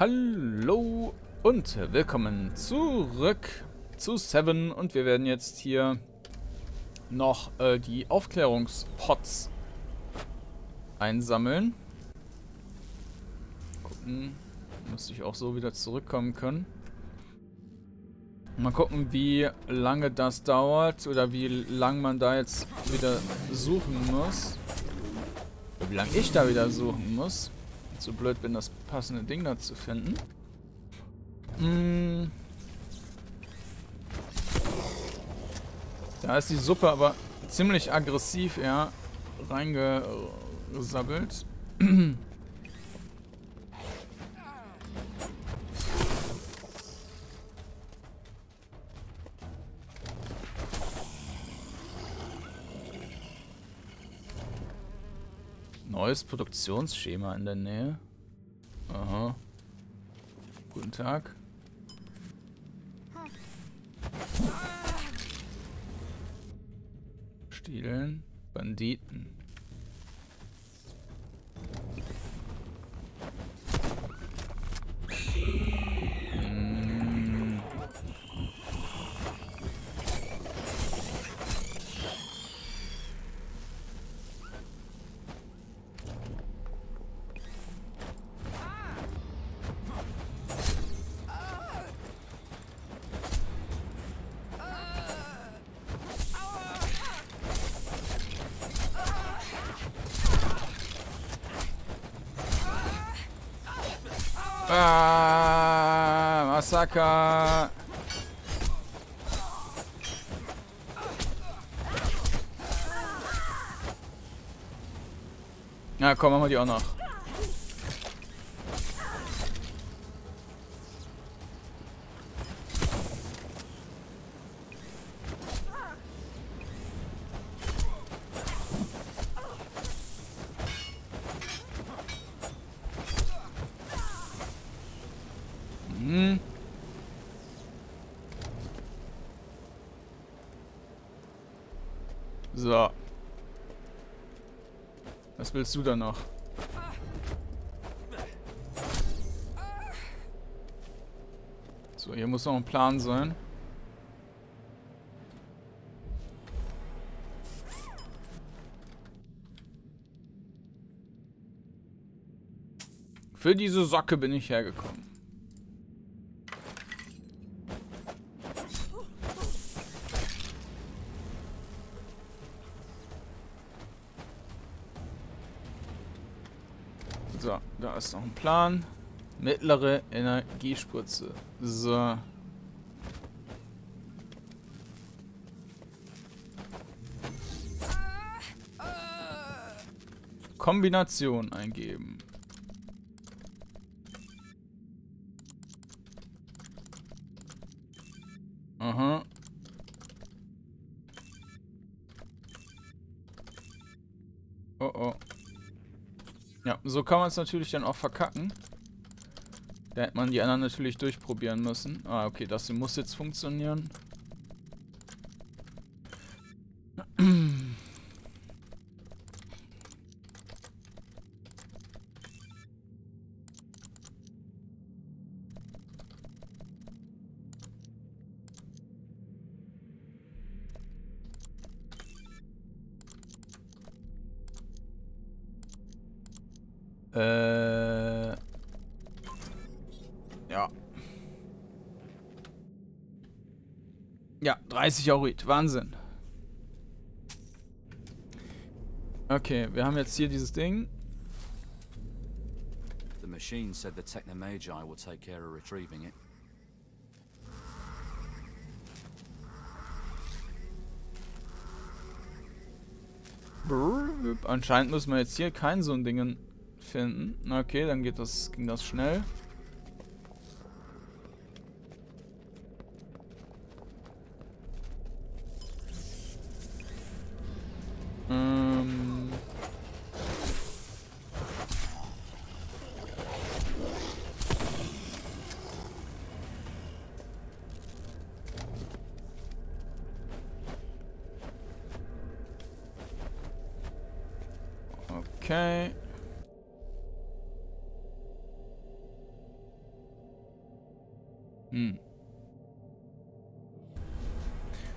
Hallo und willkommen zurück zu Seven, und wir werden jetzt hier noch die Aufklärungspots einsammeln. Gucken, müsste ich auch so wieder zurückkommen können. Mal gucken, wie lange das dauert oder wie lange man da jetzt wieder suchen muss. Wie lange ich da wieder suchen muss. So blöd bin, das passende Ding da zu finden. Da ist die Suppe aber ziemlich aggressiv, ja, reingesabbelt. Neues Produktionsschema in der Nähe. Aha. Guten Tag. Stehlen. Banditen. Massaker. Na komm, machen wir die auch noch. So. Was willst du da noch? So, hier muss noch ein Plan sein. Für diese Socke bin ich hergekommen. So, da ist noch ein Plan. Mittlere Energiespritze. So. Kombination eingeben. Aha. Oh oh. Ja, so kann man es natürlich dann auch verkacken. Da hätte man die anderen natürlich durchprobieren müssen. Ah, okay, das hier muss jetzt funktionieren. Ja. Ja, 30 Aurit. Wahnsinn. Okay, wir haben jetzt hier dieses Ding. The machine said the Technomagi will take care of retrieving it. Anscheinend müssen wir jetzt hier kein so ein Ding finden. Okay, dann geht das, ging das schnell. Okay. Hm.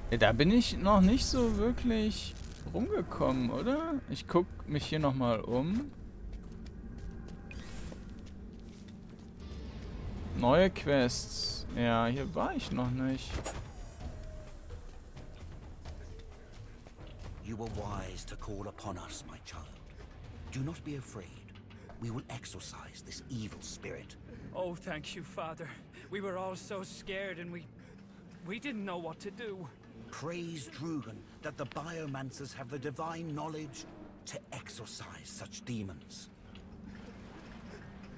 Ja, da bin ich noch nicht so wirklich rumgekommen, oder? Ich gucke mich hier nochmal um. Neue Quests. Ja, hier war ich noch nicht. You were wise to call upon us, my child. Do not be afraid. We will exorcise this evil spirit. Oh, thank you, Father. We were all so scared and we didn't know what to do. Praise Drugen that the biomancers have the divine knowledge to exorcise such demons.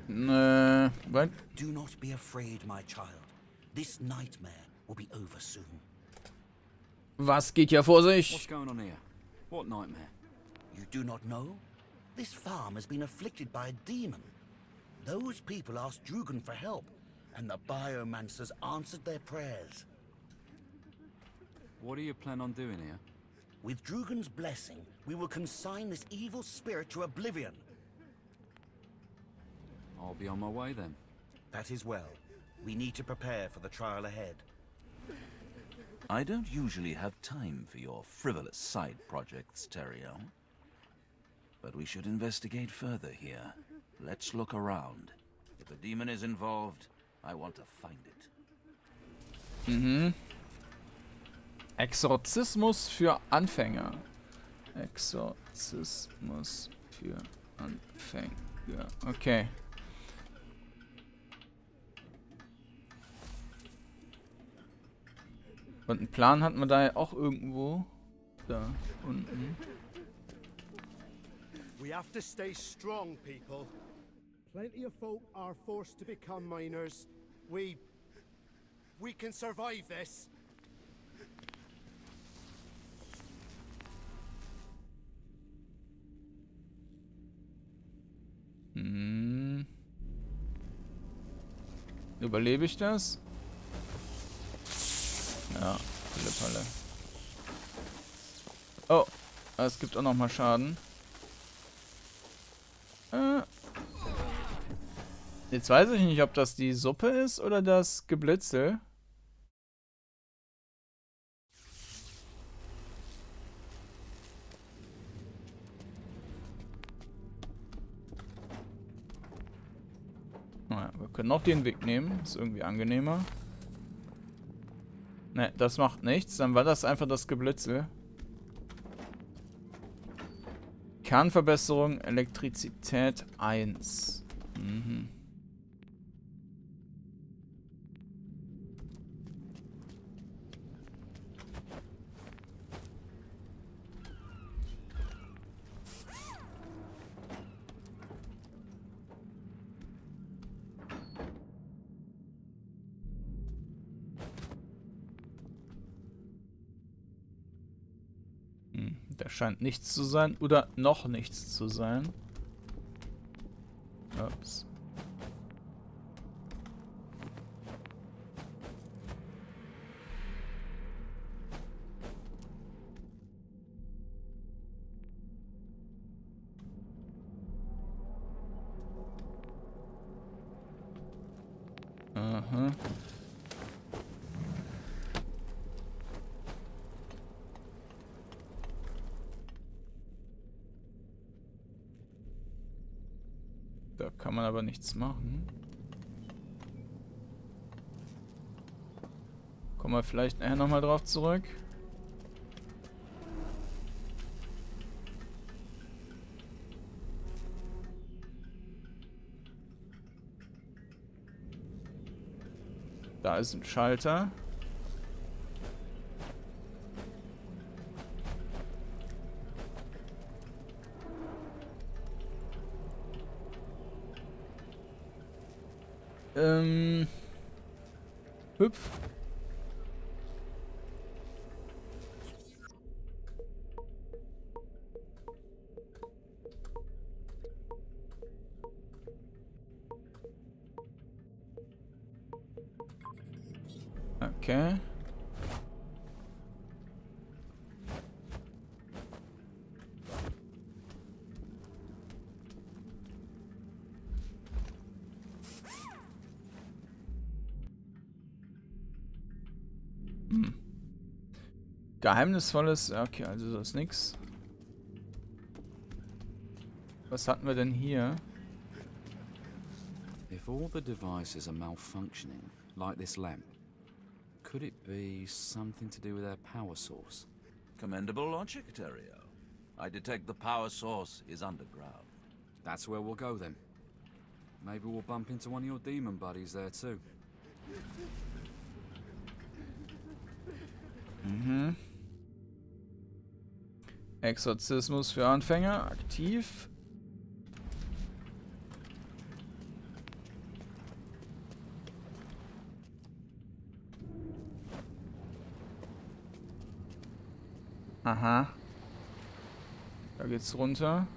What? Do not be afraid, my child. This nightmare will be over soon. Was geht hier vor sich? What's going on here? What nightmare? You do not know? This farm has been afflicted by a demon. Those people asked Drugen for help, and the biomancers answered their prayers. What do you plan on doing here? With Drugen's blessing, we will consign this evil spirit to oblivion. I'll be on my way then. That is well. We need to prepare for the trial ahead. I don't usually have time for your frivolous side projects, Terriel. But we should investigate further here. Let's look around. If the demon is involved, I want to find it. Mhm. Exorzismus für Anfänger. Exorzismus für Anfänger. Okay. Und einen Plan hat man da ja auch irgendwo. Da unten. We have to stay strong, people. Plenty of folk are forced to become miners. We can survive this. Hm. Überlebe ich das? Ja, Pille, Palle. Oh, es gibt auch noch mal Schaden. Jetzt weiß ich nicht, ob das die Suppe ist oder das Geblitzel. Naja, wir können noch den Weg nehmen. Ist irgendwie angenehmer. Ne, das macht nichts. Dann war das einfach das Geblitzel. Kernverbesserung, Elektrizität 1. Mhm. Da scheint nichts zu sein oder noch nichts zu sein. Ups. Aha. Da kann man aber nichts machen. Kommen wir vielleicht nachher nochmal drauf zurück. Da ist ein Schalter. Hüpf. Okay. Hm. Geheimnisvolles. Okay, also das ist nix. Was hatten wir denn hier? If all the devices are malfunctioning, like this lamp, could it be something to do with their power source? Commendable logic, Tario. I detect the power source is underground. That's where we'll go then. Maybe we'll bump into one of your demon buddies there too. Mhm. Exorzismus für Anfänger, aktiv. Aha. Da geht's runter.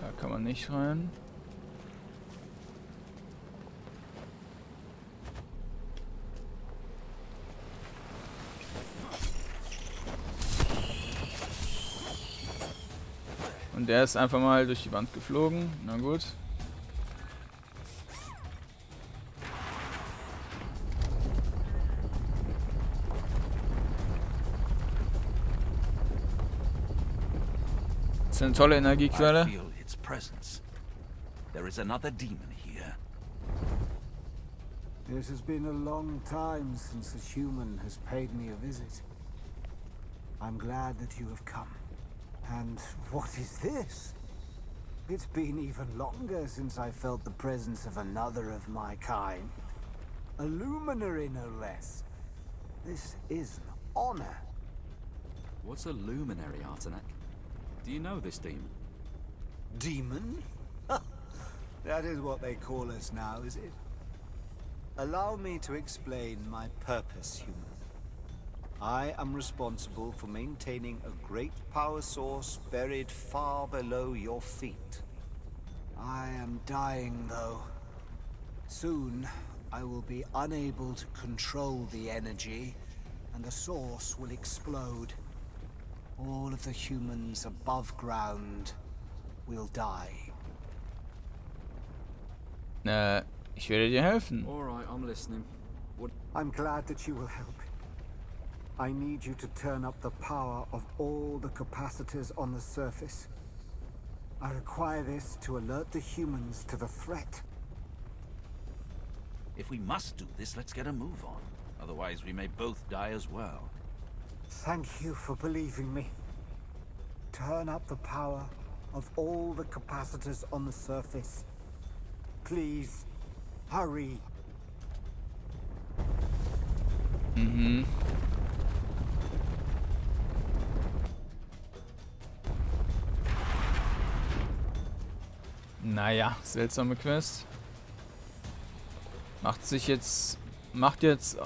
Da kann man nicht rein. Und der ist einfach mal durch die Wand geflogen. Na gut. Das ist eine tolle Energiequelle. There is another demon here. This has been a long time since a human has paid me a visit. I'm glad that you have come. And what is this? It's been even longer since I felt the presence of another of my kind. A luminary, no less. This is an honor. What's a luminary, Artanak? Do you know this demon? Demon? That is what they call us now, is it? Allow me to explain my purpose, human. I am responsible for maintaining a great power source buried far below your feet. I am dying, though. Soon, I will be unable to control the energy, and the source will explode. All of the humans above ground will die. Ich werde dir helfen. All right, I'm listening. I'm glad that you will help. I need you to turn up the power of all the capacitors on the surface. I require this to alert the humans to the threat. If we must do this, let's get a move on. Otherwise, we may both die as well. Thank you for believing me. Turn up the power of all the capacitors on the surface. Please, hurry. Mhm. Naja, seltsame Quest. Macht jetzt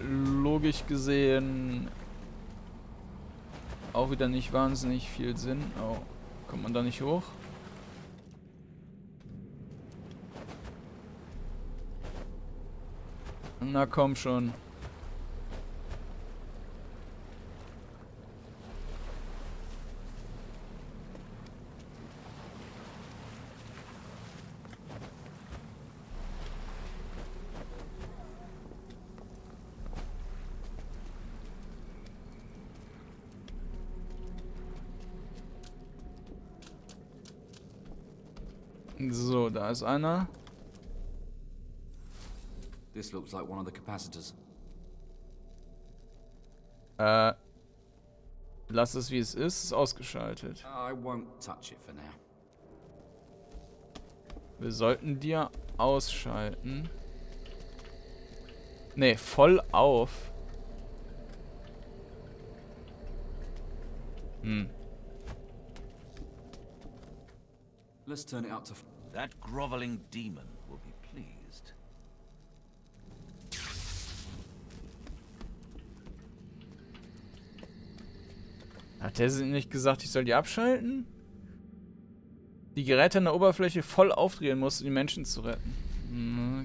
logisch gesehen auch wieder nicht wahnsinnig viel Sinn. Oh, kommt man da nicht hoch? Na komm schon. So, da ist einer. This looks like one of the capacitors. Lass es wie es ist, ist ausgeschaltet. I won't touch it for now. Wir sollten dir ausschalten. Ne, voll auf. Hm. Let's turn it out to. That groveling demon will be pleased. Hat der nicht gesagt, ich soll die abschalten? Die Geräte an der Oberfläche voll aufdrehen muss, um die Menschen zu retten.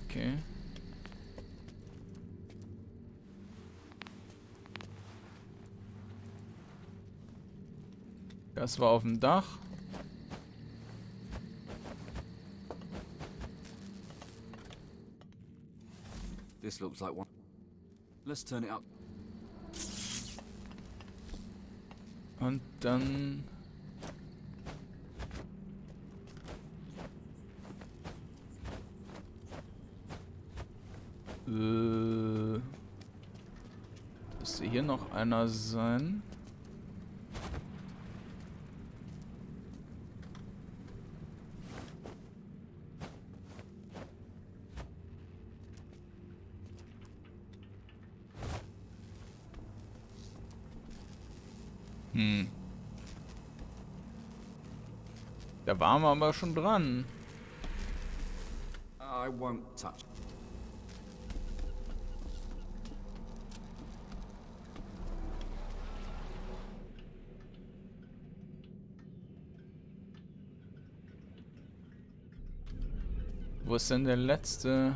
Okay. Das war auf dem Dach. This looks like one. Let's turn it up. Und dann müsste hier noch einer sein. Da waren wir aber schon dran. I won't touch. Wo ist denn der letzte?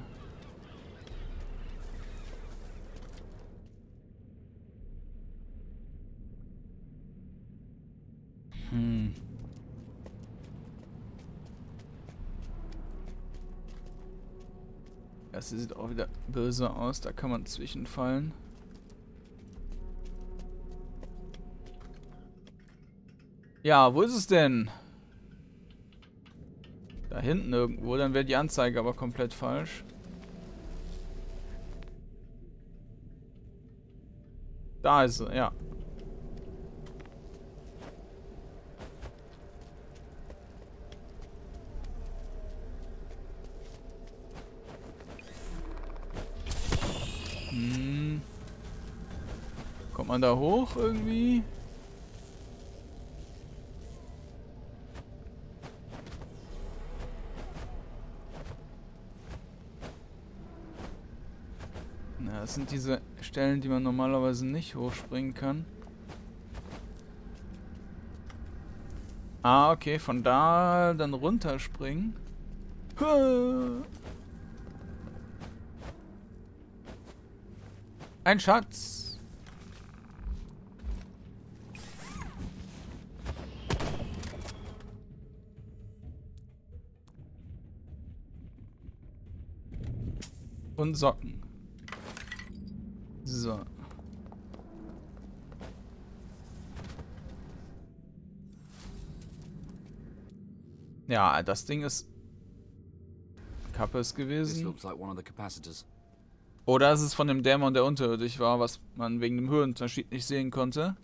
Das sieht auch wieder böse aus, da kann man zwischenfallen. Ja, wo ist es denn? Da hinten irgendwo, dann wäre die Anzeige aber komplett falsch. Da ist sie, ja. Kommt man da hoch irgendwie? Na, das sind diese Stellen, die man normalerweise nicht hochspringen kann. Ah, okay, von da dann runterspringen. Ein Schatz. Und Socken. So. Ja, das Ding ist Kappe ist gewesen. Oder ist es von dem Dämon, der unterirdisch war, was man wegen dem Höhenunterschied nicht sehen konnte?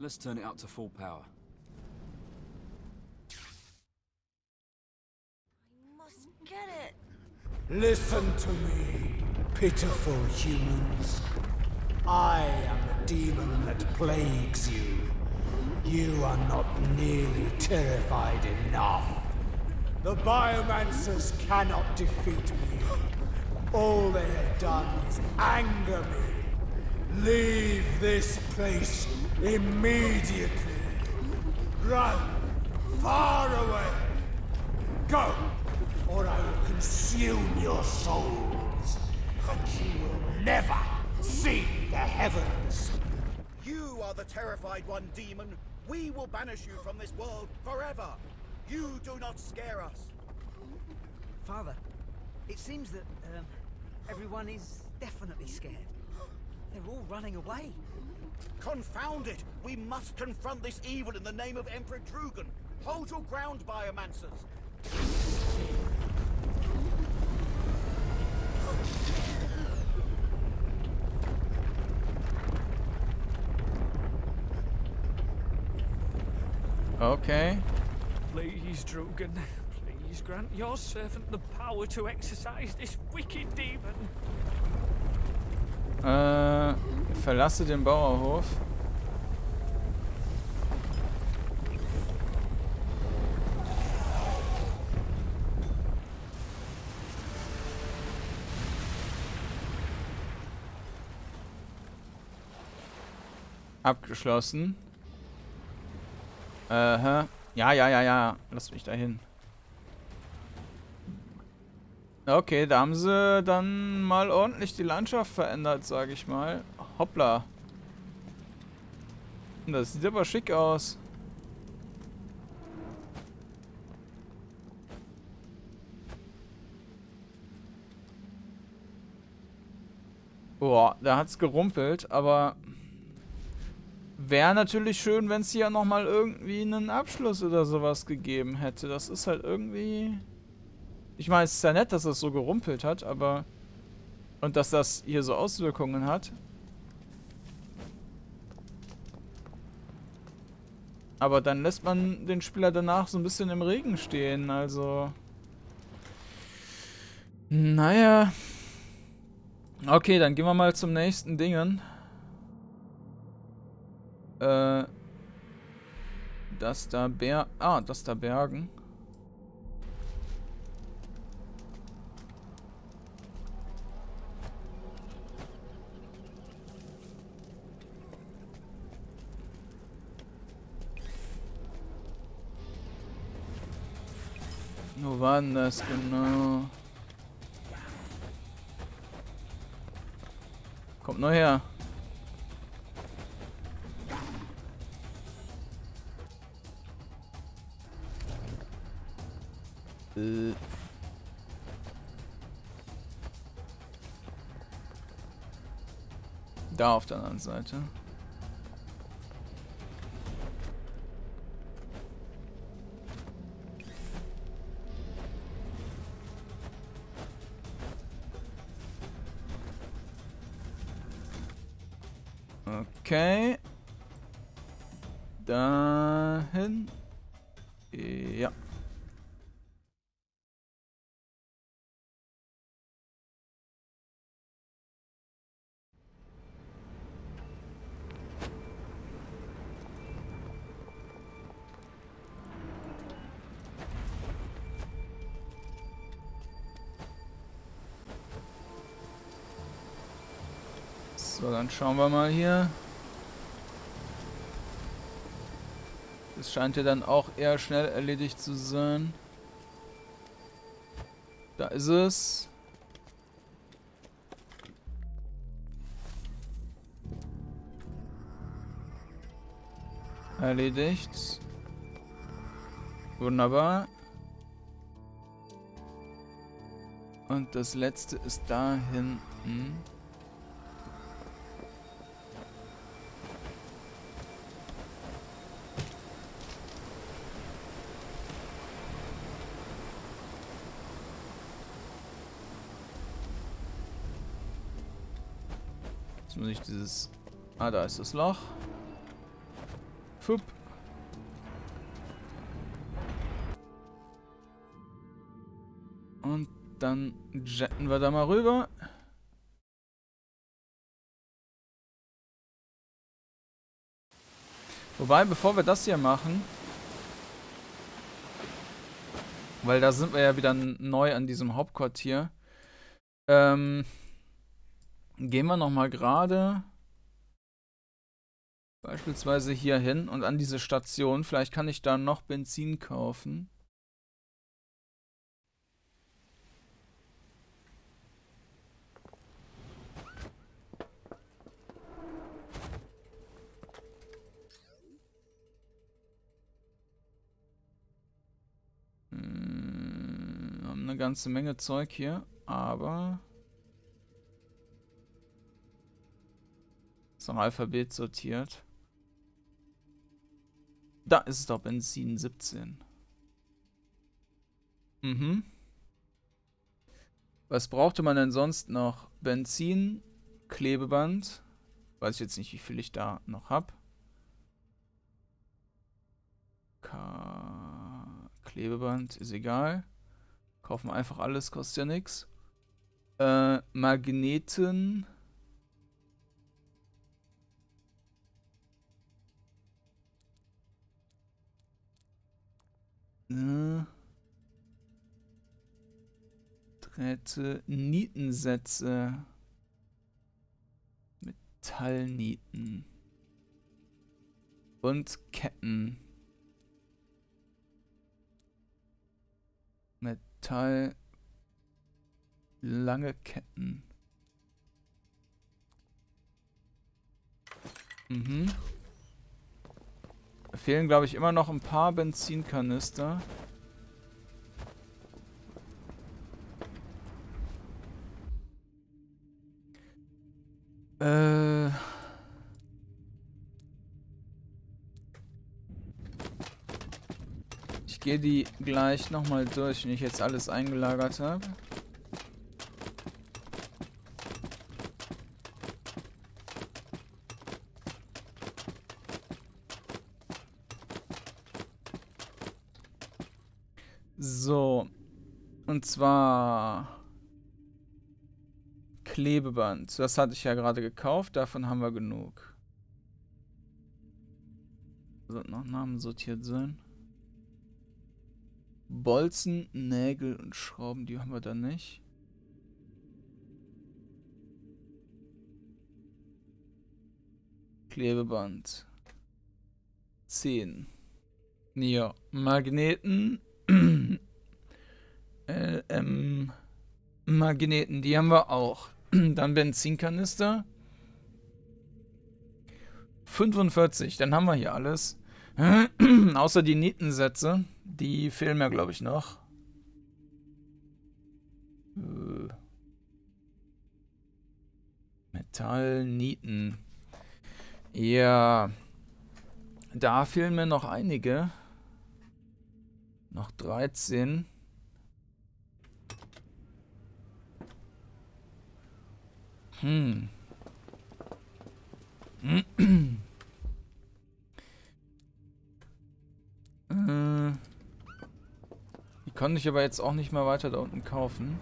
Let's turn it up to full power. I must get it. Listen to me, pitiful humans. I am the demon that plagues you. You are not nearly terrified enough. The biomancers cannot defeat me. All they have done is anger me. Leave this place immediately. Run far away. Go, or I will consume your souls, and you will never see the heavens. You are the terrified one, demon. We will banish you from this world forever. You do not scare us. Father, it seems that everyone is definitely scared. They're all running away. Confound it! We must confront this evil in the name of Emperor Drugen. Hold your ground, biomancers! Okay. Please, Drugen. Please grant your servant the power to exercise this wicked demon. Verlasse den Bauernhof. Abgeschlossen. Ja. Lass mich da hin. Okay, da haben sie dann mal ordentlich die Landschaft verändert, sage ich mal. Hoppla. Das sieht aber schick aus. Boah, da hat's gerumpelt, aber wäre natürlich schön, wenn es hier nochmal irgendwie einen Abschluss oder sowas gegeben hätte. Das ist halt irgendwie... Ich meine, es ist ja nett, dass das so gerumpelt hat, aber... Und dass das hier so Auswirkungen hat. Aber dann lässt man den Spieler danach so ein bisschen im Regen stehen, also... Naja... Okay, dann gehen wir mal zum nächsten Dingen. Das da Berg... Ah, das da Bergen. Wo war denn das genau? Kommt nur her. Da auf der anderen Seite. Okay. Dahin. Ja. So, dann schauen wir mal hier. Das scheint ja dann auch eher schnell erledigt zu sein. Da ist es. Erledigt. Wunderbar. Und das letzte ist da hinten. Muss ich dieses... Ah, da ist das Loch. Fupp. Und dann jetten wir da mal rüber. Wobei, bevor wir das hier machen... Weil da sind wir ja wieder neu an diesem Hauptquartier. Gehen wir nochmal gerade beispielsweise hier hin und an diese Station. Vielleicht kann ich da noch Benzin kaufen. Wir haben eine ganze Menge Zeug hier, aber... Nach Alphabet sortiert. Da ist es doch Benzin 17. Mhm. Was brauchte man denn sonst noch? Benzin, Klebeband. Weiß ich jetzt nicht, wie viel ich da noch habe. Klebeband ist egal. Kaufen wir einfach alles, kostet ja nichts. Magneten. Drähte, Nietensätze, Metallnieten und Ketten. Metall, lange Ketten. Mhm. Fehlen, glaube ich, immer noch ein paar Benzinkanister. Ich gehe die gleich nochmal durch, wenn ich jetzt alles eingelagert habe. So. Und zwar Klebeband. Das hatte ich ja gerade gekauft. Davon haben wir genug. Sollten noch Namen sortiert sein. Bolzen, Nägel und Schrauben, die haben wir da nicht. Klebeband. 10. Ja, Magneten. Magneten, die haben wir auch. Dann Benzinkanister. 45, dann haben wir hier alles. Außer die Nietensätze. Die fehlen mir, glaube ich, noch. Metallnieten. Ja. Da fehlen mir noch einige. Noch 13. Die kann ich aber jetzt auch nicht mehr weiter da unten kaufen.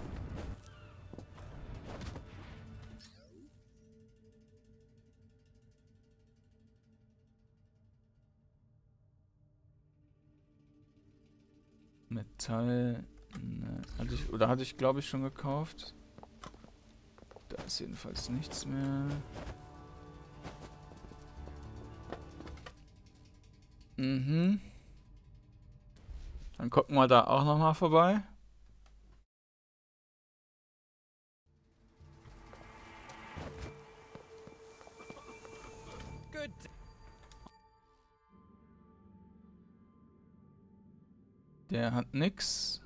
Metall. Ne, hatte ich glaube ich schon gekauft. Da ist jedenfalls nichts mehr. Dann gucken wir da auch nochmal vorbei. Gut. Der hat nix.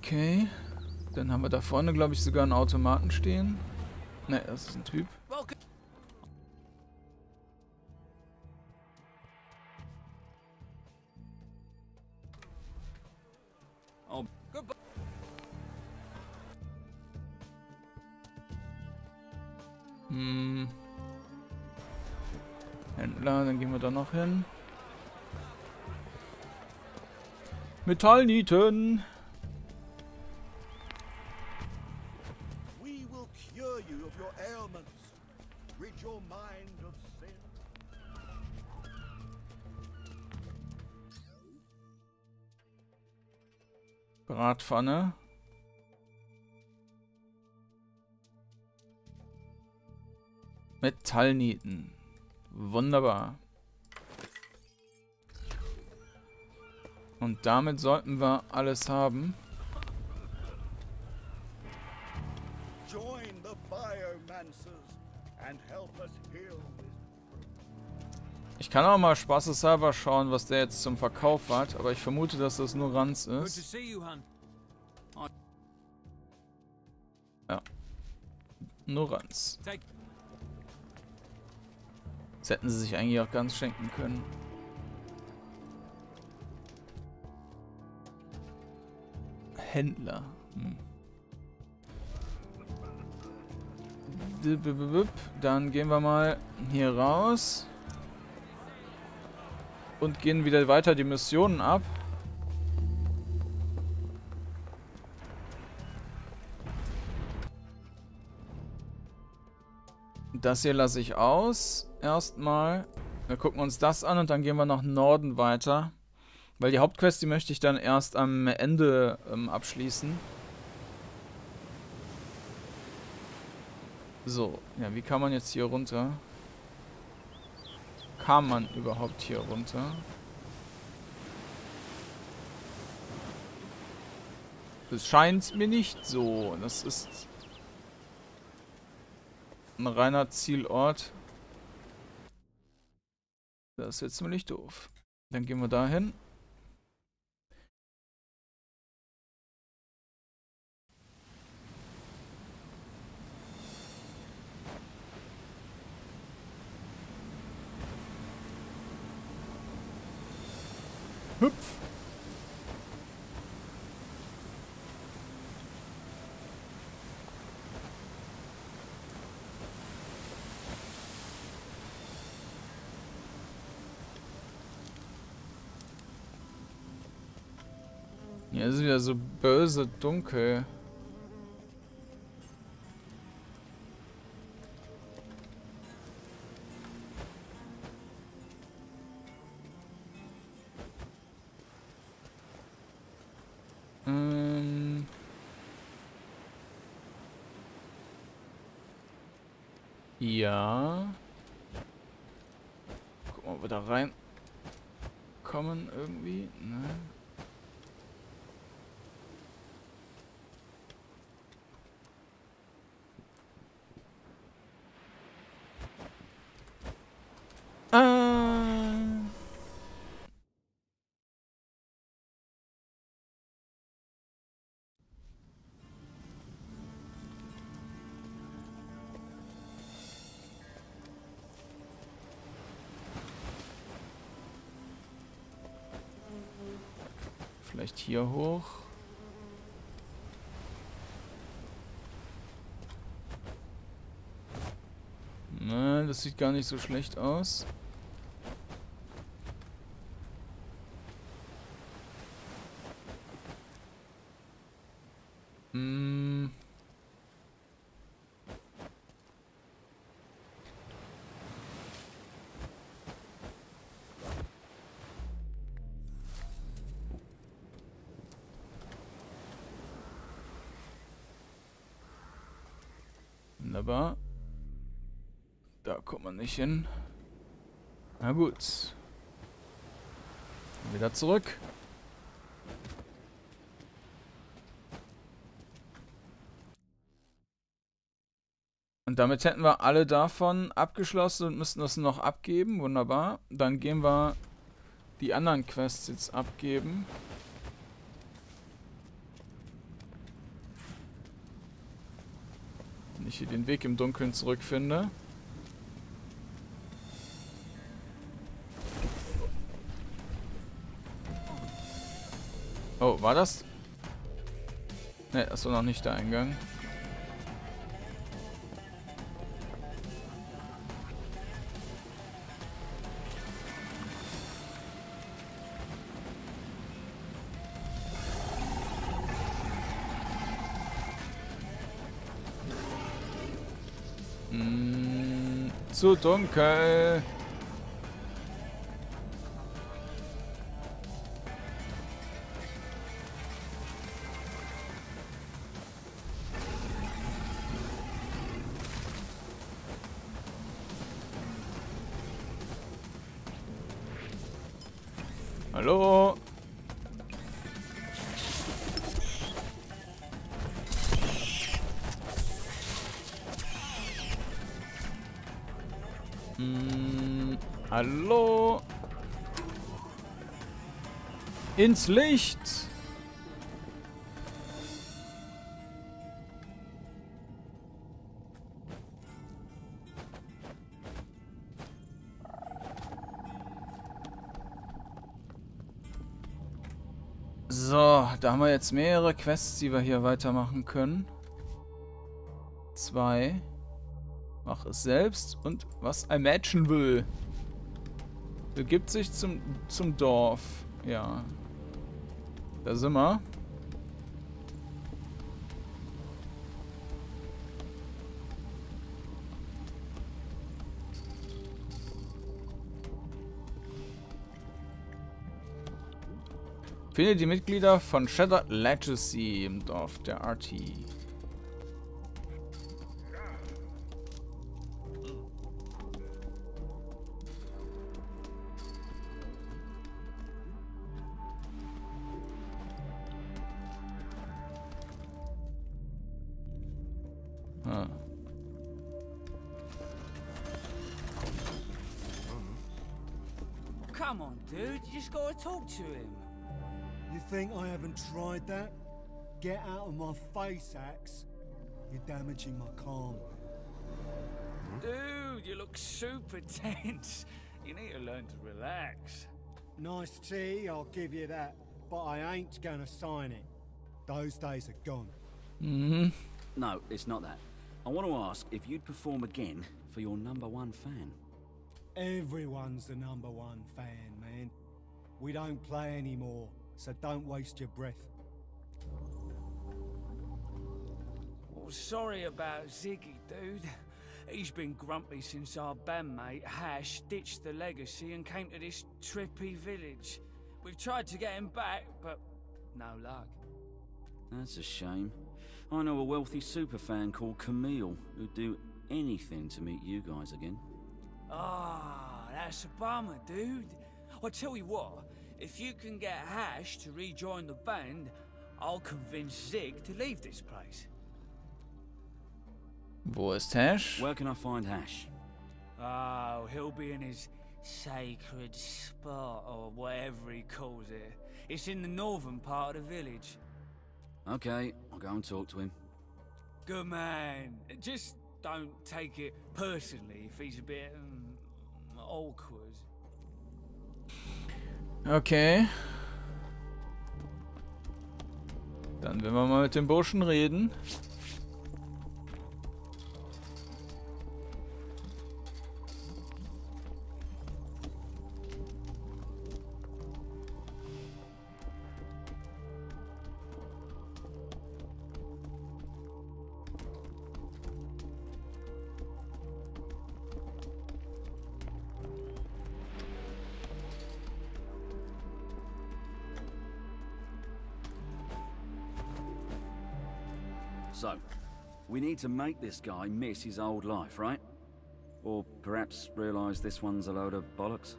Okay. Dann haben wir da vorne, glaube ich, sogar einen Automaten stehen. Ne, das ist ein Typ. Händler, dann gehen wir da noch hin. Metallnieten. Bratpfanne. Metallnieten. Wunderbar. Und damit sollten wir alles haben. Ich kann auch mal spaßeshalber schauen, was der jetzt zum Verkauf hat, aber ich vermute, dass das nur Ranz ist. Ja. Nur Ranz. Das hätten sie sich eigentlich auch ganz schenken können. Händler. Dann gehen wir mal hier raus. Und gehen wieder weiter die Missionen ab. Das hier lasse ich aus. Erstmal. Dann gucken wir uns das an und dann gehen wir nach Norden weiter. Weil die Hauptquest, die möchte ich dann erst am Ende abschließen. So, ja, wie kann man jetzt hier runter? Kann man überhaupt hier runter? Das scheint mir nicht so. Das ist ein reiner Zielort. Das ist jetzt ziemlich doof. Dann gehen wir da hin. Hüpf! Hier ist wieder so böse dunkel. Ja. Guck mal, ob wir da rein kommen irgendwie. Ne? Vielleicht hier hoch. Nein, das sieht gar nicht so schlecht aus. Hm. Wunderbar. Da kommt man nicht hin. Na gut. Wieder zurück. Und damit hätten wir alle davon abgeschlossen und müssten das noch abgeben. Wunderbar. Dann gehen wir die anderen Quests jetzt abgeben. Ich hier den Weg im Dunkeln zurückfinde. Oh, war das? Ne, das war noch nicht der Eingang. Zu dunkel. Hallo? Hallo? Ins Licht! So, da haben wir jetzt mehrere Quests, die wir hier weitermachen können. 2. Mach es selbst und was er matchen will. Begibt sich zum Dorf. Ja. Da sind wir. Finde die Mitglieder von Shattered Legacy im Dorf der RT. Come on, dude, you just gotta talk to him. You think I haven't tried that? Get out of my face, Axe. You're damaging my calm. Dude, you look super tense. You need to learn to relax. Nice tea, I'll give you that, but I ain't gonna sign it. Those days are gone. Mm-hmm. No, it's not that. I want to ask if you'd perform again for your #1 fan. Everyone's the #1 fan, man. We don't play anymore, so don't waste your breath. Well, sorry about Ziggy, dude. He's been grumpy since our bandmate Hash ditched the Legacy and came to this trippy village. We've tried to get him back, but no luck. That's a shame. I know a wealthy superfan called Camille who'd do anything to meet you guys again. Ah, that's a bummer, dude. I tell you what, if you can get Hash to rejoin the band, I'll convince Zig to leave this place. Wo ist Hash? Where can I find Hash? Oh, he'll be in his sacred spot, or whatever he calls it. It's in the northern part of the village. Okay, I'll go and talk to him. Good man. Just don't take it personally if he's a bit awkward. Okay. Dann werden wir mal mit dem Burschen reden. So, we need to make this guy miss his old life, right? Or perhaps realize this one's a load of bollocks?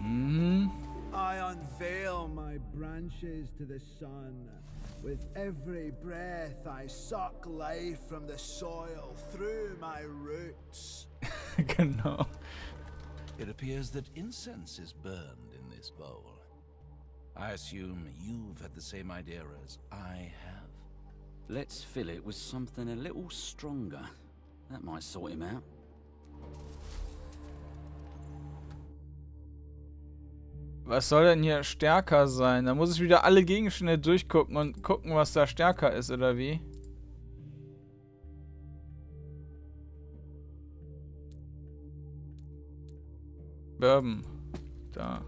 Mm-hmm. I unveil my branches to the sun. With every breath, I suck life from the soil through my roots. Genau. It appears that incense is burned in this bowl. I assume you've had the same idea as I have. Let's fill it with something a little stronger. That might sort him out. Was soll denn hier stärker sein? Da muss ich wieder alle Gegenstände durchgucken und gucken, was da stärker ist, oder wie? Bourbon. Da.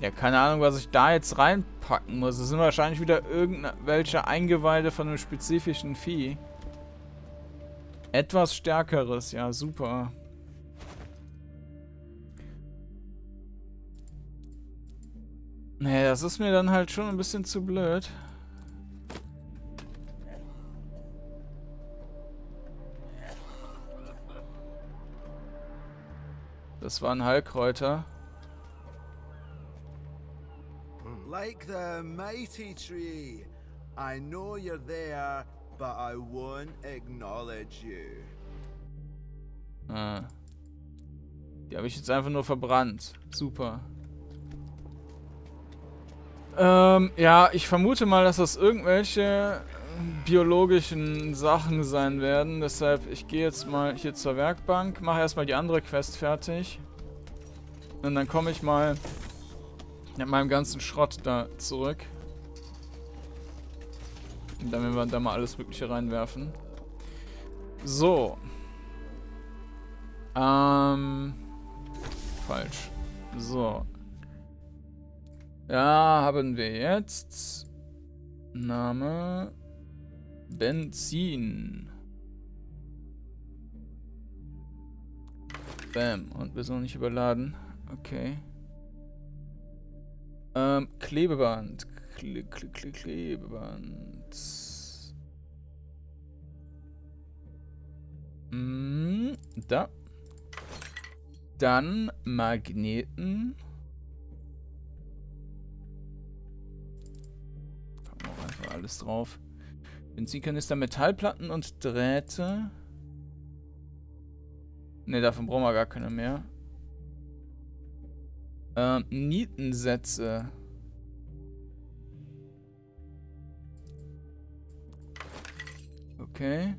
Ja, keine Ahnung, was ich da jetzt reinpacken muss. Das sind wahrscheinlich wieder irgendwelche Eingeweide von einem spezifischen Vieh. Etwas Stärkeres, ja, super. Naja, das ist mir dann halt schon ein bisschen zu blöd. Das waren Heilkräuter. Like the mighty tree, I know you're there, but I won't acknowledge you. Ah. Die habe ich jetzt einfach nur verbrannt. Super. Ja, ich vermute mal, dass das irgendwelche biologischen Sachen sein werden. Deshalb, ich gehe jetzt mal hier zur Werkbank, mache erstmal die andere Quest fertig. Und dann komme ich mal mit meinem ganzen Schrott da zurück. Und dann werden wir da mal alles Mögliche reinwerfen. So. Falsch. So. Ja, haben wir jetzt. Name. Benzin. Bam. Und wir sind noch nicht überladen. Okay. Klebeband. Klebeband. Da. Dann Magneten. Packen wir auch einfach alles drauf. Benzinkanister, Metallplatten und Drähte. Ne, davon brauchen wir gar keine mehr. Nietensätze. Okay.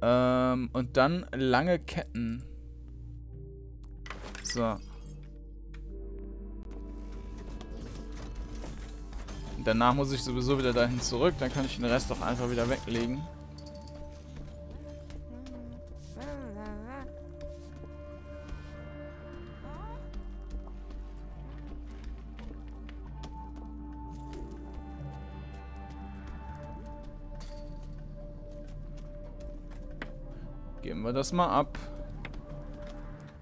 Und dann lange Ketten. So. Danach muss ich sowieso wieder dahin zurück. Dann kann ich den Rest auch einfach wieder weglegen. Geben wir das mal ab.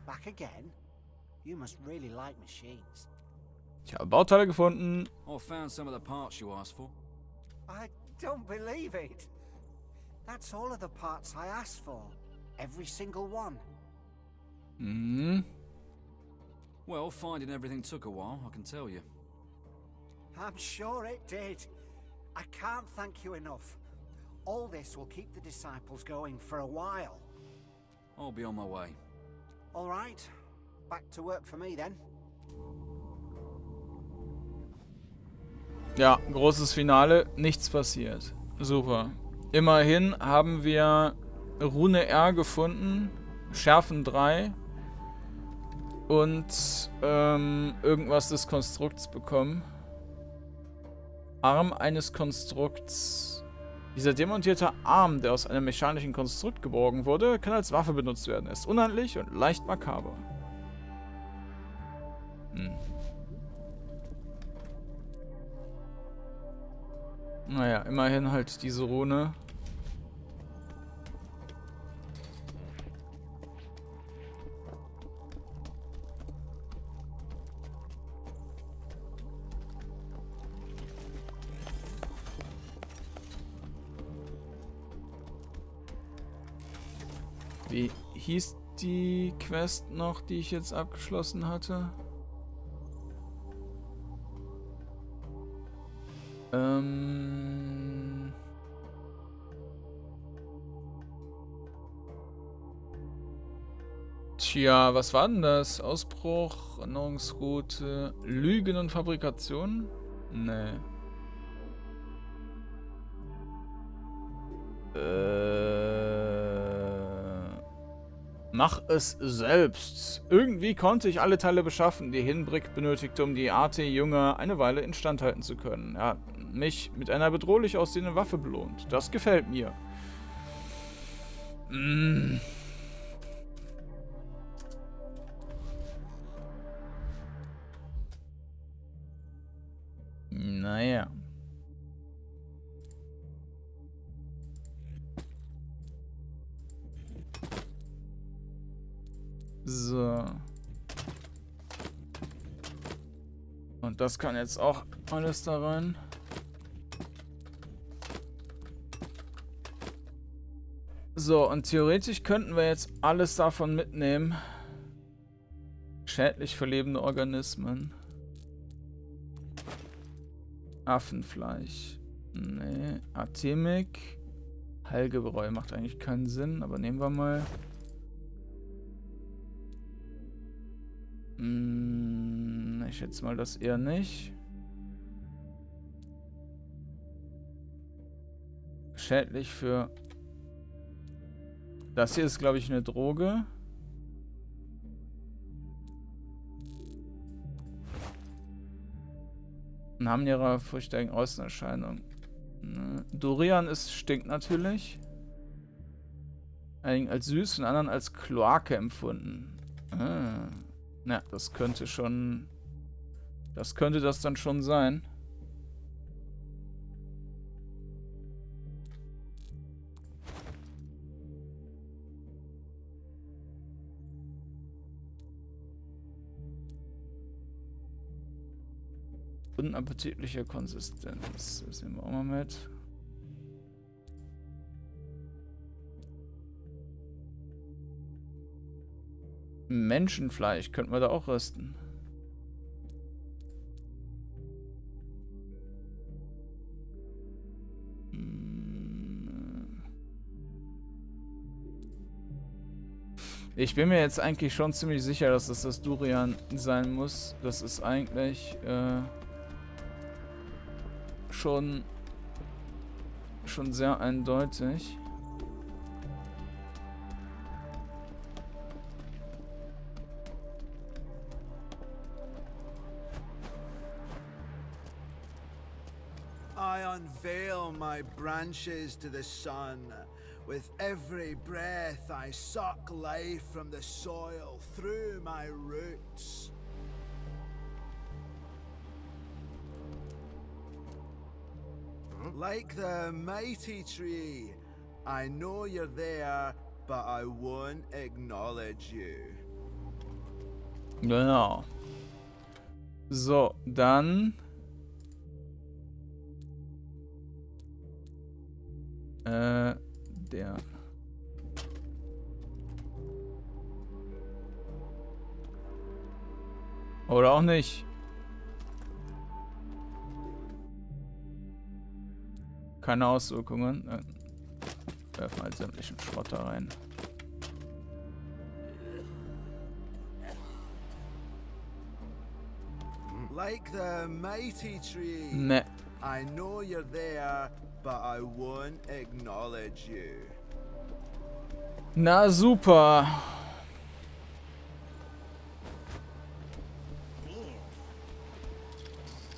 Back again. You must really like machines. Ich habe Bauteile gefunden. Or found some of the parts you asked for. I don't believe it. That's all of the parts I asked for. Every single one. Mhm. Well, finding everything took a while, I can tell you. I'm sure it did. I can't thank you enough. All this will keep the disciples going for a while. I'll be on my way. All right. Back to work for me then. Ja, großes Finale, nichts passiert. Super. Immerhin haben wir Rune R gefunden, Schärfen 3 und irgendwas des Konstrukts bekommen. Arm eines Konstrukts. Dieser demontierte Arm, der aus einem mechanischen Konstrukt geborgen wurde, kann als Waffe benutzt werden. Er ist unhandlich und leicht makaber. Hm. Naja, immerhin halt diese Rune. Wie hieß die Quest noch, die ich jetzt abgeschlossen hatte? Tja, was war denn das? Ausbruch, Ernährungsroute, Lügen und Fabrikation? Nee. Mach es selbst. Irgendwie konnte ich alle Teile beschaffen, die Hinbrick benötigte, um die AT-Jünger eine Weile instand halten zu können. Er hat mich mit einer bedrohlich aussehenden Waffe belohnt. Das gefällt mir. Mm. Naja. So. Und das kann jetzt auch alles da rein. So, und theoretisch könnten wir jetzt alles davon mitnehmen. Schädlich für lebende Organismen. Affenfleisch. Nee. Artemik. Heilgebräu macht eigentlich keinen Sinn, aber nehmen wir mal. Ich schätze mal das eher nicht. Schädlich für... Das hier ist, glaube ich, eine Droge. Und haben ihre furchtbaren Außenerscheinungen. Durian stinkt natürlich. Einigen als süß und anderen als Kloake empfunden. Ah. Na, das könnte schon... Das könnte das dann schon sein. Unappetitliche Konsistenz. Das nehmen wir auch mal mit. Menschenfleisch könnten wir da auch rösten. Ich bin mir jetzt eigentlich schon ziemlich sicher, dass das das Durian sein muss. Das ist eigentlich schon schon sehr eindeutig. I unveil my branches to the sun. With every breath I suck life from the soil through my roots. Like the mighty tree, I know you're there, but I won't acknowledge you. Genau. So, dann der. Oder auch nicht. Keine Auswirkungen. Dann werfen halt sämtlichen Schrott da rein. Like the mighty tree. Ne. I know you're there, but I won't acknowledge you. Na super.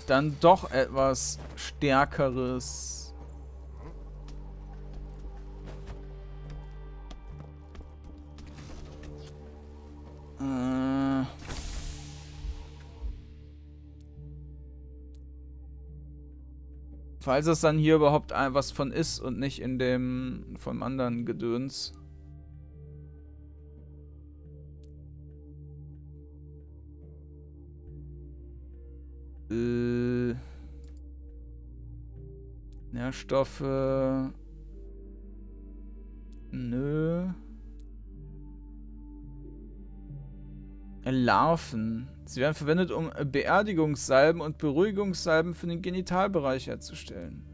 Dann doch etwas Stärkeres. Falls es dann hier überhaupt was von ist und nicht in dem vom anderen Gedöns. Nährstoffe. Nö. Larven. Sie werden verwendet, um Beerdigungssalben und Beruhigungssalben für den Genitalbereich herzustellen.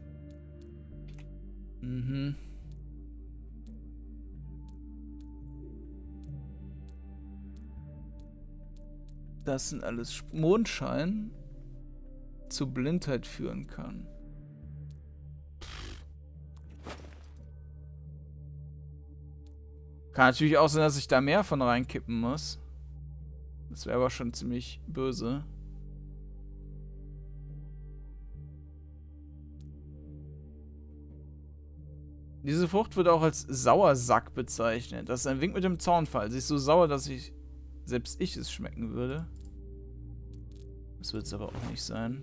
Mhm. Das sind alles Mondschein, zu Blindheit führen kann. Kann natürlich auch sein, dass ich da mehr von reinkippen muss. Das wäre aber schon ziemlich böse. Diese Frucht wird auch als Sauersack bezeichnet. Das ist ein Wink mit dem Zaunfall. Sie ist so sauer, dass selbst ich es schmecken würde. Das wird es aber auch nicht sein.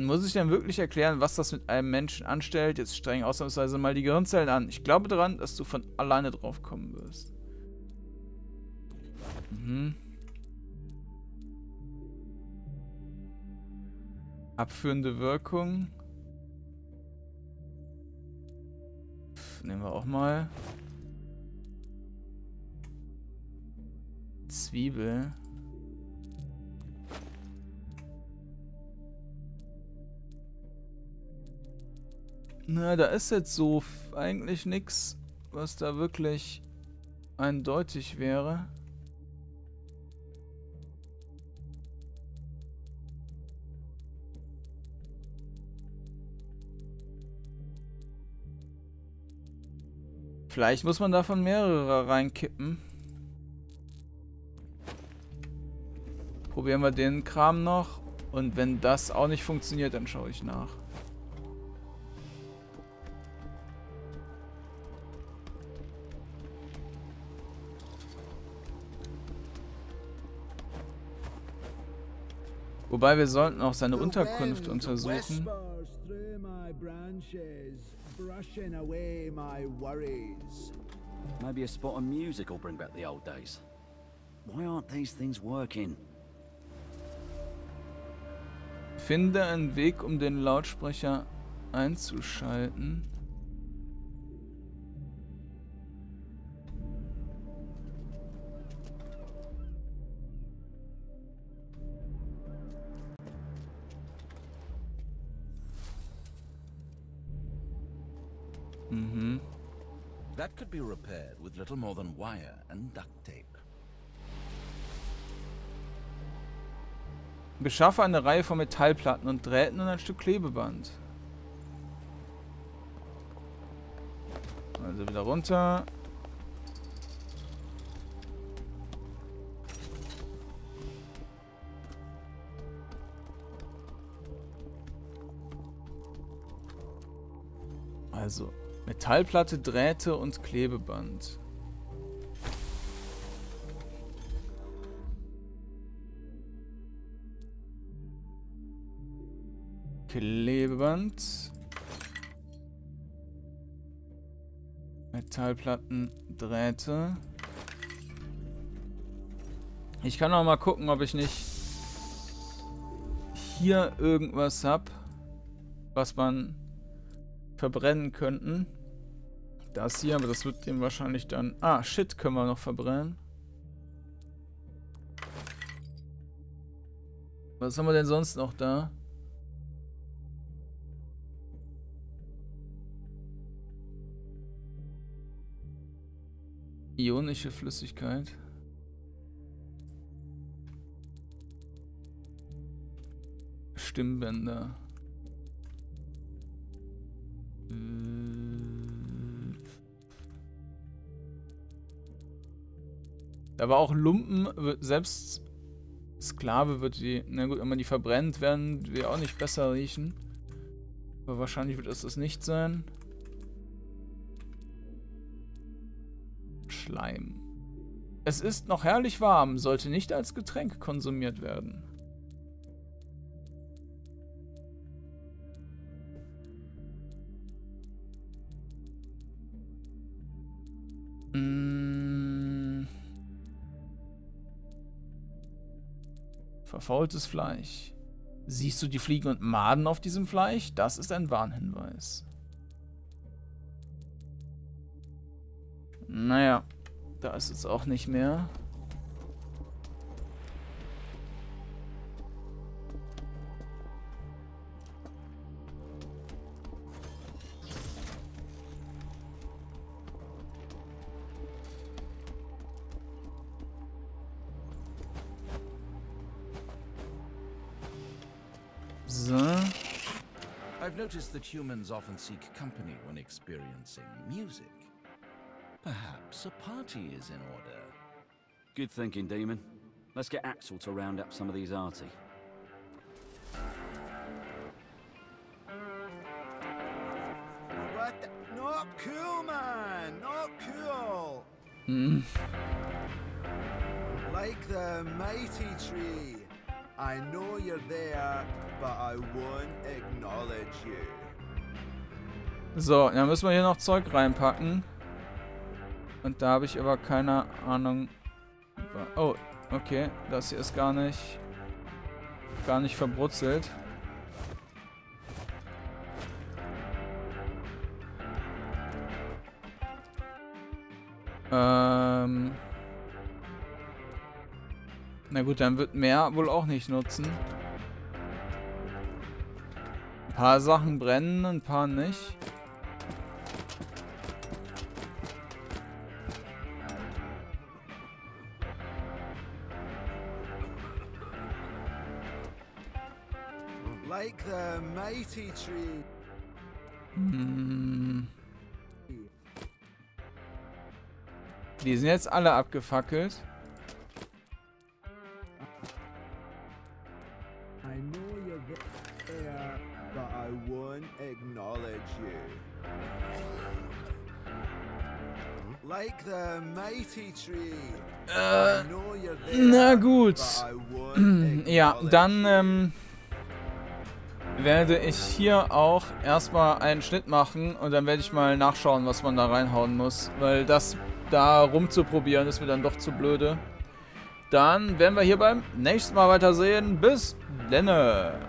Muss ich dann wirklich erklären, was das mit einem Menschen anstellt? Jetzt streng ausnahmsweise mal die Gehirnzellen an. Ich glaube daran, dass du von alleine drauf kommen wirst. Mhm. Abführende Wirkung. Nehmen wir auch mal. Zwiebel. Na, da ist jetzt so eigentlich nichts, was da wirklich eindeutig wäre. Vielleicht muss man davon mehrere reinkippen. Probieren wir den Kram noch. Und wenn das auch nicht funktioniert, dann schaue ich nach. Wobei, wir sollten auch seine Unterkunft untersuchen. Maybe a spot of music will bring back the old days. Why aren't these things working? Finde einen Weg, um den Lautsprecher einzuschalten. Mhm. That could be repaired with little more than wire and duct tape. Beschaffe eine Reihe von Metallplatten und Drähten und ein Stück Klebeband. Also wieder runter. Also Metallplatte, Drähte und Klebeband. Klebeband. Metallplatten, Drähte. Ich kann auch mal gucken, ob ich nicht hier irgendwas habe, was man verbrennen könnten. Das hier, aber das wird dem wahrscheinlich dann... Ah, shit, können wir noch verbrennen. Was haben wir denn sonst noch da? Ionische Flüssigkeit. Stimmbänder. Da war auch Lumpen, selbst Sklave wird die, na gut, wenn man die verbrennt, werden wir auch nicht besser riechen. Aber wahrscheinlich wird es das nicht sein. Schleim. Es ist noch herrlich warm, sollte nicht als Getränk konsumiert werden. Verfaultes Fleisch. Siehst du die Fliegen und Maden auf diesem Fleisch? Das ist ein Warnhinweis. Naja, da ist es auch nicht mehr. Noticed that humans often seek company when experiencing music. Perhaps a party is in order. Good thinking, Demon. Let's get Axel to round up some of these arty. What the? Not cool, man! Not cool! Mm. Like the mighty tree. I know you're there, but I won't acknowledge you. So, dann müssen wir hier noch Zeug reinpacken. Und da habe ich aber keine Ahnung. Oh, okay, das hier ist gar nicht verbrutzelt. Na gut, dann wird mehr wohl auch nicht nutzen. Ein paar Sachen brennen, ein paar nicht. Like the mighty tree. Die sind jetzt alle abgefackelt. Na gut. Ja, dann werde ich hier auch erstmal einen Schnitt machen und dann werde ich mal nachschauen, was man da reinhauen muss. Weil das da rumzuprobieren ist mir dann doch zu blöde. Dann werden wir hier beim nächsten Mal weitersehen. Bis denne.